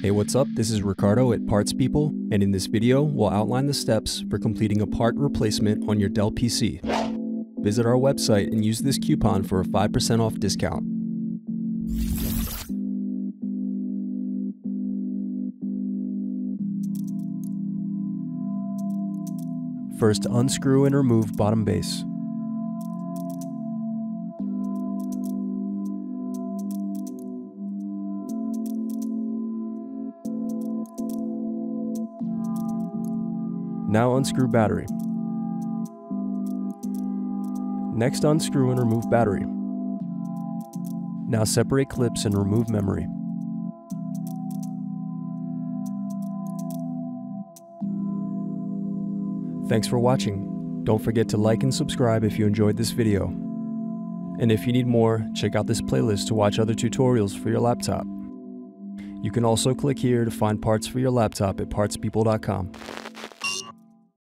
Hey, what's up? This is Ricardo at Parts People, and in this video, we'll outline the steps for completing a part replacement on your Dell PC. Visit our website and use this coupon for a 5% off discount. First, unscrew and remove bottom base. Now unscrew battery. Next, unscrew and remove battery. Now separate clips and remove memory. Thanks for watching. Don't forget to like and subscribe if you enjoyed this video. And if you need more, check out this playlist to watch other tutorials for your laptop. You can also click here to find parts for your laptop at partspeople.com.